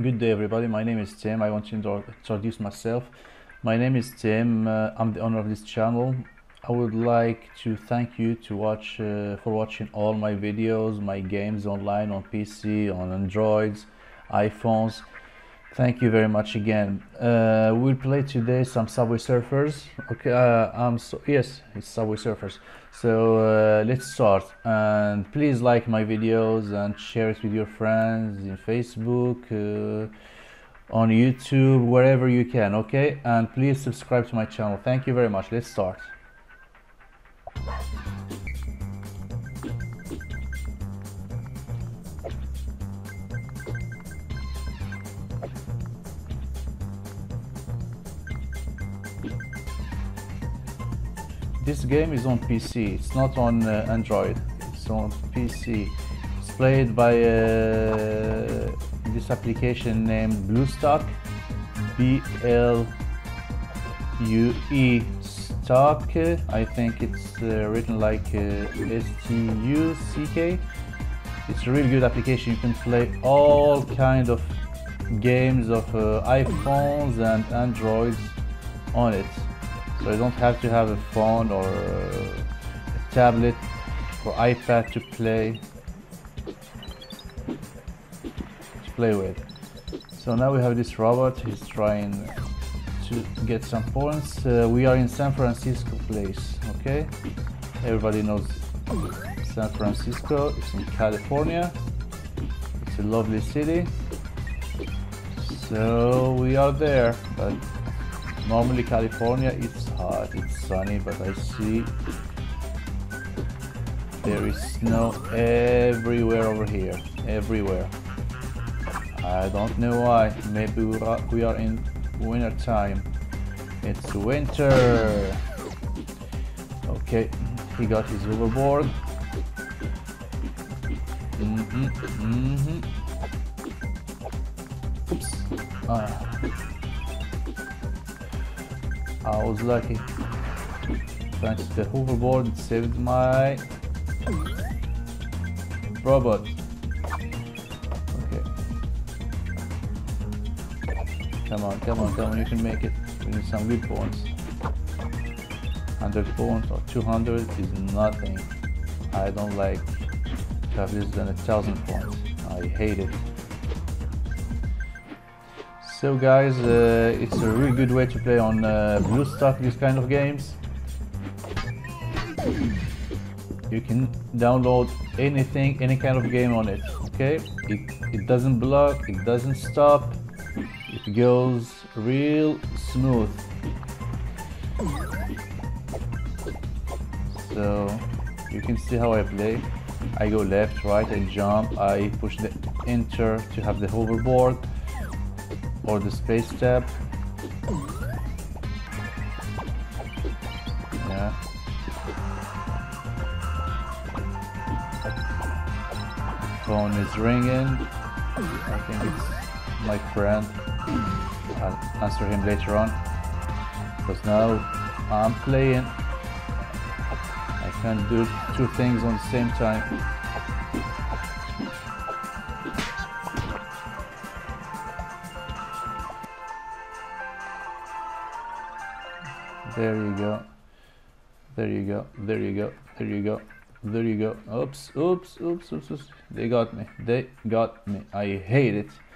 Good day everybody, my name is Tim. I want to introduce myself. My name is Tim, I'm the owner of this channel. I would like to thank you to for watching all my videos, my games online, on PC, on Androids, iPhones. Thank you very much again. We'll play today some Subway Surfers. Okay, yes, it's Subway Surfers. So let's start. And please like my videos and share it with your friends in Facebook, on YouTube, wherever you can. Okay, and please subscribe to my channel. Thank you very much. Let's start. This game is on PC, it's not on Android, it's on PC. It's played by this application named BlueStack, BLUE Stack. I think it's written like STUCK. It's a really good application. You can play all kind of games of iPhones and Androids on it. So you don't have to have a phone or a tablet or iPad to play with. So now we have this robot. He's trying to get some points. We are in San Francisco place. Okay, everybody knows San Francisco. It's in California. It's a lovely city. So we are there, but normally California, it's hot, it's sunny, but I see there is snow everywhere over here, everywhere. I don't know why. Maybe we are in winter time. It's winter. Okay, he got his hoverboard. Oops. I was lucky. Thanks to the hoverboard, saved my robot. Okay. Come on, come on, come on, you can make it. We need some good points. 100 points or 200 is nothing. I don't like to have less than 1,000 points. I hate it. So guys, it's a really good way to play on BlueStack these kind of games. You can download anything, any kind of game on it, okay? It doesn't block, it doesn't stop, it goes real smooth. So you can see how I play. I go left, right, I jump, I push the enter to have the hoverboard, or the space tab. Yeah. Phone is ringing. I think it's my friend. I'll answer him later on, because now I'm playing. I can't do two things on the same time. There you go, there you go, there you go, there you go, there you go. Oops, oops, oops, oops, oops. They got me, I hate it.